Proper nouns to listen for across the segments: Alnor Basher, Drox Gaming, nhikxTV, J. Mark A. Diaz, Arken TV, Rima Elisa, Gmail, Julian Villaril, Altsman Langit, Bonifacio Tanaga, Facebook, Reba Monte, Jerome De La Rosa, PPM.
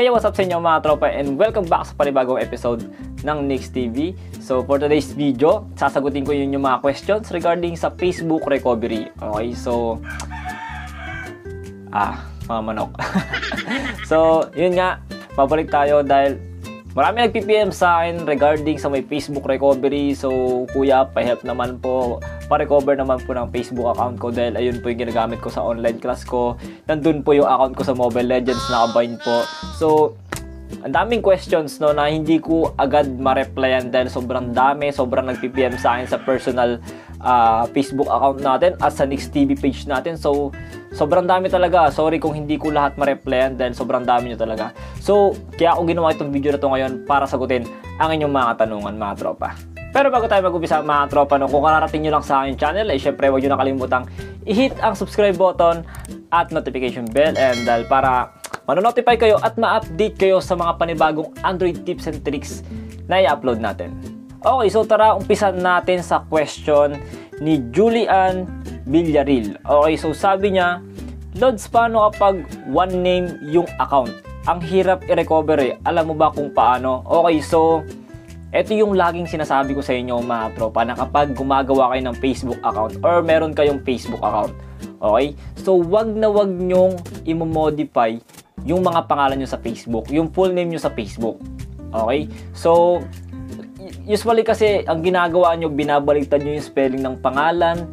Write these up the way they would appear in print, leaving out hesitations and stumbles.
Hey, what's up sa inyo mga tropa, and welcome back sa panibagong episode ng nhikxTV. So for today's video, sasagutin ko yung mga questions regarding sa Facebook recovery. Okay, so mga manok. So yun nga, pabalik tayo dahil marami nag-PPM sa akin regarding sa may Facebook recovery. So kuya, pahelp naman po, pa-recover naman po ng Facebook account ko dahil ayun po yung ginagamit ko sa online class ko. Nandun po yung account ko sa Mobile Legends, nakabind po. So, ang daming questions no, na hindi ko agad ma-replyan dahil sobrang dami, sobrang nag-PPM sa akin sa personal Facebook account natin at sa nhikxTV page natin. So, sobrang dami talaga. Sorry kung hindi ko lahat ma-replyan dahil sobrang dami nyo talaga. So, kaya ako ginawa itong video na ito ngayon para sagutin ang inyong mga katanungan mga tropa. Pero bago tayo mag-umpisa mga tropa, no, kung kararating nyo lang sa aking channel, eh syempre huwag nyo nakalimutang i-hit ang subscribe button at notification bell, and dahil para manonotify kayo at ma-update kayo sa mga panibagong Android tips and tricks na i-upload natin. Okay, so tara, umpisan natin sa question ni Julian Villaril. Okay, so sabi niya, Lods, paano kapag one name yung account? Ang hirap i-recover eh. Alam mo ba kung paano? Okay, so ito yung laging sinasabi ko sa inyo mga tropa, na kapag gumagawa kayo ng Facebook account or meron kayong Facebook account, okay? So wag na wag nyong i-modify yung mga pangalan nyo sa Facebook, yung full name nyo sa Facebook, okay? So usually kasi ang ginagawa nyo, binabaliktad nyo yung spelling ng pangalan,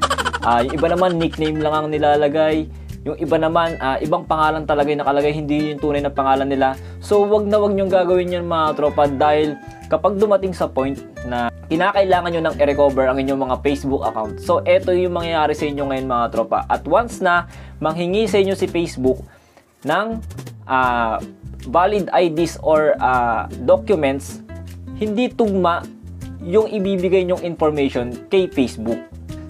yung iba naman nickname lang ang nilalagay, yung iba naman, ibang pangalan talaga yung nakalagay, hindi yung tunay na pangalan nila. So, wag na wag nyong gagawin yan mga tropa, dahil kapag dumating sa point na kinakailangan nyo nang i-recover ang inyong mga Facebook account, so, eto yung mangyayari sa inyo ngayon mga tropa. At once na manghingi sa inyo si Facebook ng valid IDs or documents, hindi tugma yung ibibigay nyong information kay Facebook.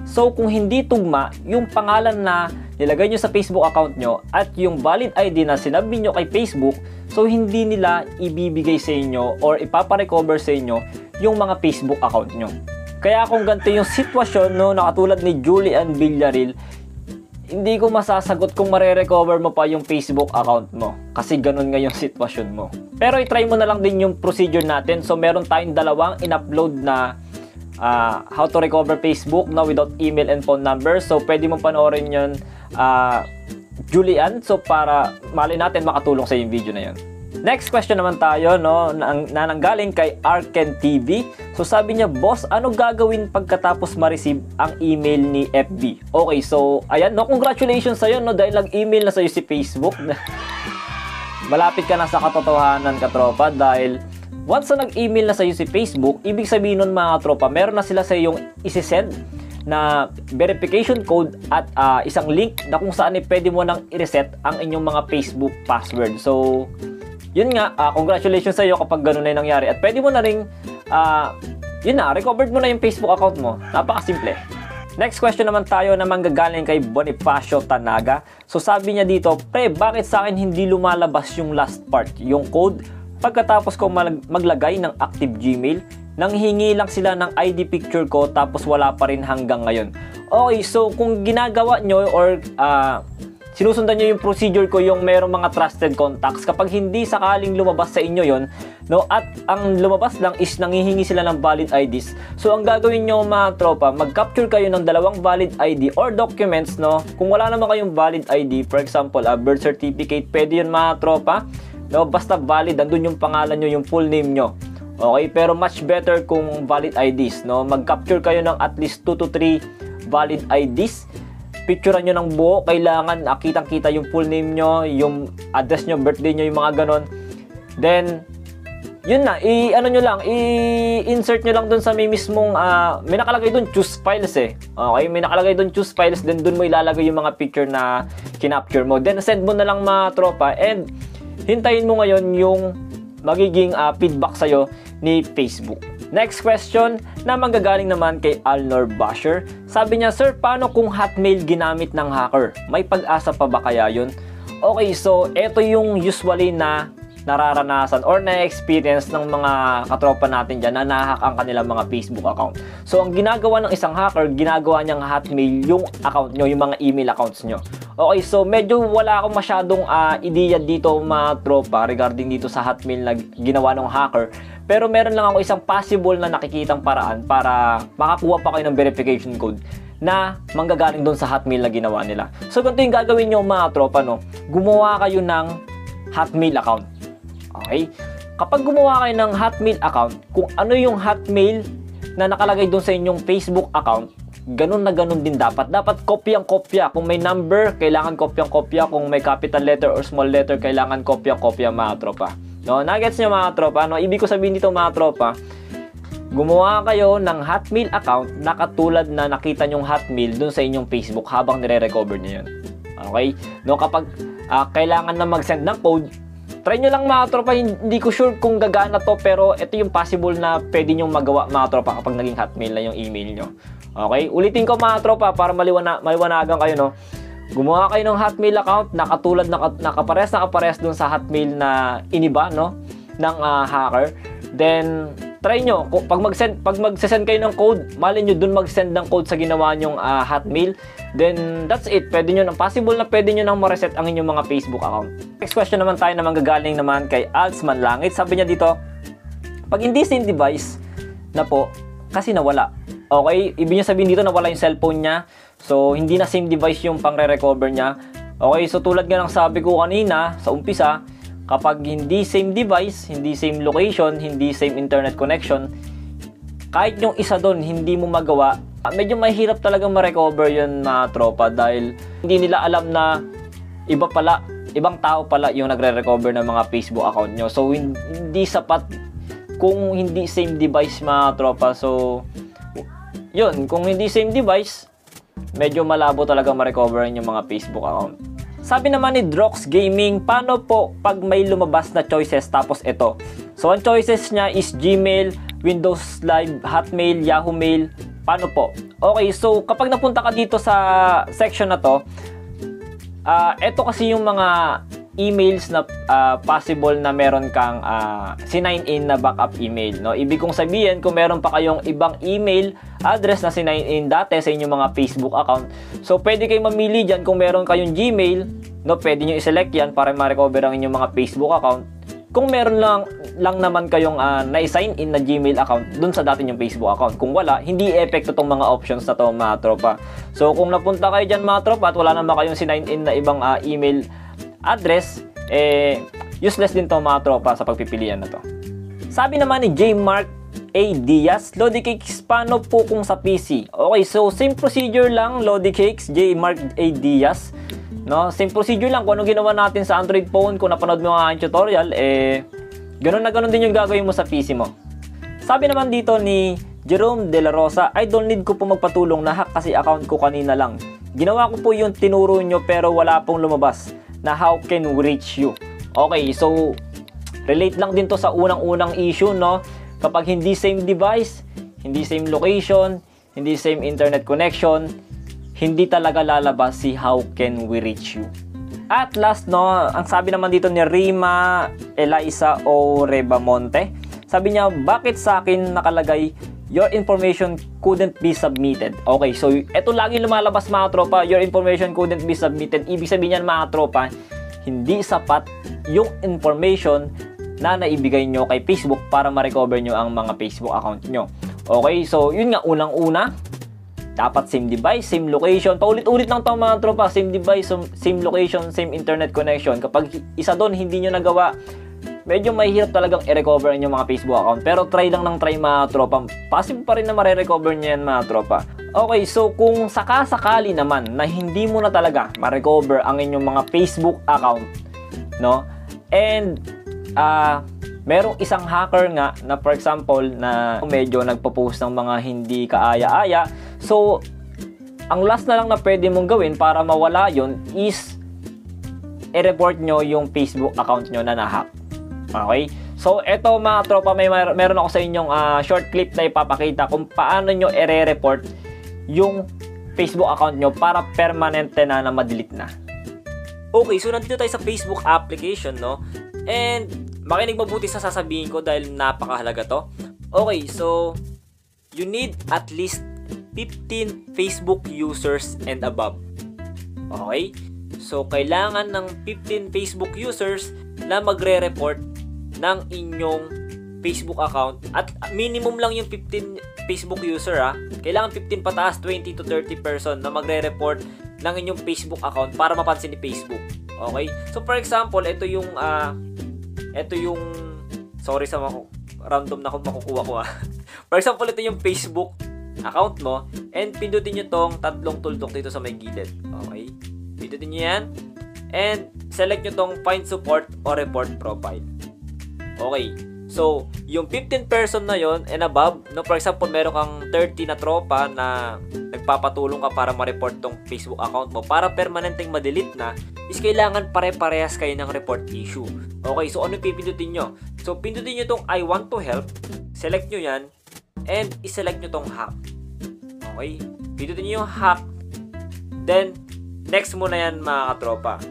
So, kung hindi tugma yung pangalan na nilagay nyo sa Facebook account nyo at yung valid ID na sinabi nyo kay Facebook, so hindi nila ibibigay sa inyo or ipaparecover sa inyo yung mga Facebook account nyo. Kaya kung ganito yung sitwasyon no, nakatulad ni Julian Villaril, hindi ko masasagot kung marerecover mo pa yung Facebook account mo, kasi ganun nga yung sitwasyon mo. Pero itry mo na lang din yung procedure natin. So meron tayong dalawang in-upload na how to recover Facebook na without email and phone number. So pwede mong panoorin yun, Julian, so para mali natin makatulong sa yung video na yun. Next question naman tayo no, nananggaling kay Arken TV. So sabi niya, boss, ano gagawin pagkatapos ma-receive ang email ni FB? Okay, so ayan no, congratulations sa'yo no, dahil nag-email na sa'yo si Facebook. Malapit ka na sa katotohanan katropa, dahil once na nag-email na sa'yo si Facebook, ibig sabihin nun mga tropa, meron na sila sa'yong isisend na verification code at isang link na kung saan pwede mo nang i-reset ang inyong mga Facebook password. So, yun nga, congratulations sa'yo kapag ganun na yung nangyari. At pwede mo na rin, yun na, recovered mo na yung Facebook account mo. Napakasimple. Next question naman tayo na manggagaling kay Bonifacio Tanaga. So, sabi niya dito, pre, bakit sa akin hindi lumalabas yung last part, yung code? Pagkatapos ko maglagay ng active Gmail, nanghingi lang sila ng ID picture ko, tapos wala pa rin hanggang ngayon. Okay, so kung ginagawa nyo or sinusundan nyo yung procedure ko, yung merong mga trusted contacts, kapag hindi sakaling lumabas sa inyo yon, no, at ang lumabas lang is nanghihingi sila ng valid IDs. So ang gagawin nyo mga tropa, mag-capture kayo ng dalawang valid ID or documents, no? Kung wala naman kayong valid ID, for example, birth certificate, pwede yun mga tropa. No, basta valid, andun yung pangalan nyo, yung full name nyo. Okay, pero much better kung valid IDs, no? Mag-capture kayo ng at least 2 to 3 valid IDs. Picturean nyo ng buo, kailangan kitang-kita yung full name nyo, yung address nyo, birthday nyo, yung mga ganon. Then, yun na, i-ano nyo lang, i-insert nyo lang dun sa may mismong, may nakalagay dun, choose files eh. Okay, may nakalagay dun, choose files, then dun mo ilalagay yung mga picture na kinapture mo. Then, send mo na lang mga tropa, and hintayin mo ngayon yung magiging feedback sa'yo ni Facebook. Next question na manggagaling naman kay Alnor Basher. Sabi niya, sir, paano kung Hotmail ginamit ng hacker? May pag-asa pa ba kaya yun? Okay, so ito yung usually na nararanasan or na-experience ng mga katropa natin dyan na nahack ang kanilang mga Facebook account. So, ang ginagawa ng isang hacker, ginagawa niyang Hotmail yung account nyo, yung mga email accounts nyo. Okay, so medyo wala akong masyadong ideya dito mga tropa regarding dito sa hotmail na ginawa ng hacker. Pero meron lang ako isang possible na nakikitang paraan para makakuha pa kayo ng verification code na manggagaling doon sa hotmail na ginawa nila. So ganito yung gagawin nyo mga tropa, no? Gumawa kayo ng hotmail account. Okay? Kapag gumawa kayo ng hotmail account, kung ano yung hotmail na nakalagay doon sa inyong Facebook account, ganun na ganun din dapat. Dapat kopyang-kopya. Kung may number, kailangan kopyang-kopya. Kung may capital letter or small letter, kailangan kopyang-kopya mga tropa. No, nagets nyo mga tropa? No, ibig ko sabihin dito mga tropa, gumawa kayo ng hotmail account na katulad na nakita nyong hotmail dun sa inyong Facebook habang nire-recover nyo yun. Okay? No, kapag kailangan na mag-send ng code, try nyo lang mga tropa. Hindi ko sure kung gagana to, pero ito yung possible na pwede nyong magawa mga tropa kapag naging hotmail na yung email nyo. Okay, ulitin ko mga tropa para maliwanagan kayo, no? Gumawa kayo ng hotmail account na katulad na kapares dun sa hotmail na iniba, no? Ng hacker. Then, try nyo. Pag mag-send kayo ng code, mali nyo dun mag-send ng code sa ginawa nyong hotmail. Then, that's it. Pwede nyo nang, possible na pwede nyo nang ma-reset ang inyong mga Facebook account. Next question naman tayo na manggagaling naman kay Altsman Langit. Sabi niya dito, pag hindi device na po, kasi nawala. Okay, ibig niya sabihin dito nawala yung cellphone niya. So, hindi na same device yung pang-re-recover niya. Okay, so tulad nga ng sabi ko kanina, sa umpisa, kapag hindi same device, hindi same location, hindi same internet connection, kahit yung isa doon hindi mo magawa, medyo mahirap talaga ma-recover yun na tropa dahil hindi nila alam na iba pala, ibang tao pala yung nagre-recover ng mga Facebook account nyo. So, hindi sapat kung hindi same device mga tropa. So, yun, kung hindi same device, medyo malabo talaga ma-recover yung mga Facebook account. Sabi naman ni Drox Gaming, paano po pag may lumabas na choices tapos ito? So, ang choices niya is Gmail, Windows Live, Hotmail, Yahoo Mail. Paano po? Okay, so kapag napunta ka dito sa section na to, ito kasi yung mga emails na possible na meron kang si-9in na backup email, no? Ibig kong sabihin, kung meron pa kayong ibang email address na si-9in dati sa inyong mga Facebook account, so pwede kayong mamili dyan. Kung meron kayong Gmail, no, pwede nyo i-select yan para ma-recover ang inyong mga Facebook account. Kung meron lang naman kayong na-sign in na Gmail account dun sa dati nyong Facebook account. Kung wala, hindi epekto tong mga options na to mga tropa. So kung napunta kayo dyan mga tropa at wala naman kayong si-9in na ibang email address, useless din to mga tropa sa pagpipilian na to. Sabi naman ni J. Mark A. Diaz, Lodicakes, paano po kung sa PC? Okay, so same procedure lang, Lodicakes, J. Mark A. Diaz, no? Same procedure lang kung ano ginawa natin sa Android phone. Kung napanood mo ang tutorial, ganun na ganun din yung gagawin mo sa PC mo. Sabi naman dito ni Jerome De La Rosa, idol, need ko po magpatulong, na-hack kasi account ko kanina lang. Ginawa ko po yung tinuro nyo pero wala pong lumabas na how can we reach you. Okay, so relate lang din to sa unang-unang issue, no? Kapag hindi same device, hindi same location, hindi same internet connection, hindi talaga lalabas si how can we reach you. At last, no, ang sabi naman dito ni Rima Elisa o Reba Monte, sabi niya, bakit sa akin nakalagay your information couldn't be submitted? Okay, so eto lagi lumalabas mga tropa, your information couldn't be submitted. Ibig sabihin niyan mga tropa, hindi sapat yung information na naibigay nyo kay Facebook para ma-recover nyo ang mga Facebook account nyo. Okay, so yun nga, unang-una, dapat same device, same location. Paulit-ulit lang ito mga tropa, same device, same location, same internet connection. Kapag isa doon hindi nyo nagawa, medyo mahirap talagang i-recover yung mga Facebook account. Pero try lang ng try mga tropa, possible pa rin na mare-recover nyo yan mga tropa. Okay, so kung sakasakali naman na hindi mo na talaga ma-recover ang inyong mga Facebook account, no? And merong isang hacker nga na for example na medyo nagpo-post ng mga hindi kaaya-aya, so ang last na lang na pwede mong gawin para mawala yon is i-report nyo yung Facebook account nyo na na-hack. Okay? So, eto mga tropa, meron ako sa inyong short clip na ipapakita kung paano nyo i-re-report yung Facebook account nyo para permanente na ma-delete na. Okay, so nandito tayo sa Facebook application, no? And, makinig mabuti sa sasabihin ko dahil napakahalaga to. Okay, so, you need at least 15 Facebook users and above. Okay? So, kailangan ng 15 Facebook users na magre-report ng inyong Facebook account. At minimum lang yung 15 Facebook user, ha. Kailangan 15 pataas, 20 to 30 person na magre-report ng inyong Facebook account para mapansin ni Facebook. Okay? So, for example, ito yung sorry sa random na makukuha ko, ha. For example, ito yung Facebook account mo, and pindutin nyo tong tatlong tuldok dito sa may gilid. Okay? Pindutin nyo yan, and select nyo tong find support or report profile. Okay. So, yung 15 person na yon and above, no, for example, meron kang 30 na tropa na nagpapatulong ka para ma-report tong Facebook account mo, para permanenteng ma-delete na, is kailangan pare-parehas kayo ng report issue. Okay, so ano pipindutin nyo? So, pindutin nyo tong I want to help, select nyo yan, and iselect nyo tong hack. Okay, pindutin nyo yung hack, then next muna yan mga katropa.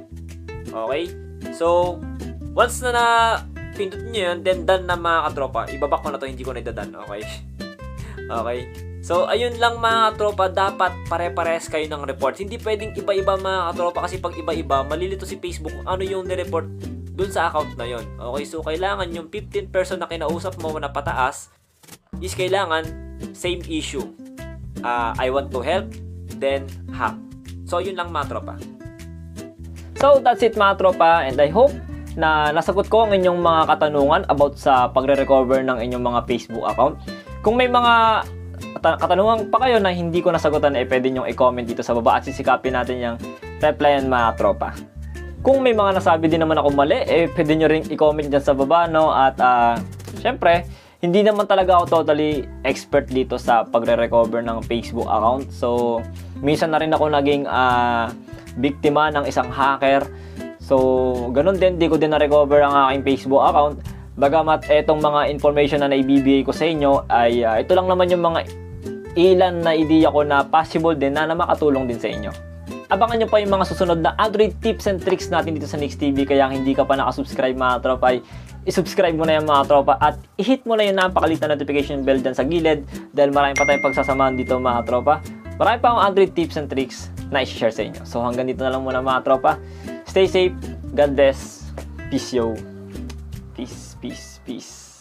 Okay, so once na pindutin nyo yun, then done na mga katropa. Ibaback ko na to, hindi ko na i-done. Okay. Okay, so ayun lang mga katropa, dapat pare-pares kayo ng reports. Hindi pwedeng iba-iba mga katropa, kasi pag iba-iba, malilito si Facebook kung ano yung nireport dun sa account na yun. Okay, so kailangan yung 15 person na kinausap mo na pataas is kailangan same issue. I want to help, then hack. So yun lang mga tropa. So that's it mga tropa, and I hope na nasagot ko ang inyong mga katanungan about sa pagre-recover ng inyong mga Facebook account. Kung may mga katanungan pa kayo na hindi ko nasagutan, eh pwede nyong i-comment dito sa baba at sisikapin natin yung replyan mga tropa. Kung may mga nasabi din naman ako mali, eh pwede nyo rin i-comment dyan sa baba, no? At syempre, hindi naman talaga ako totally expert dito sa pagre-recover ng Facebook account. So, minsan na rin ako naging biktima ng isang hacker. So, ganun din, di ko din na-recover ang aking Facebook account. Bagamat etong mga information na naibibigay ko sa inyo ay ito lang naman yung mga ilan na idea ko na possible din na makatulong din sa inyo. Abangan nyo pa yung mga susunod na Android tips and tricks natin dito sa nhikxTV. Kaya hindi ka pa nakasubscribe mga tropa, ay isubscribe mo na yan mga tropa, at i-hit mo na yung napakaliit na notification bell dyan sa gilid, dahil marami pa tayong pagsasamahan dito mga tropa. Marami pa akong Android tips and tricks na i-share sa inyo. So hanggang dito na lang muna mga tropa. Stay safe, God bless, peace yo. Peace, peace, peace.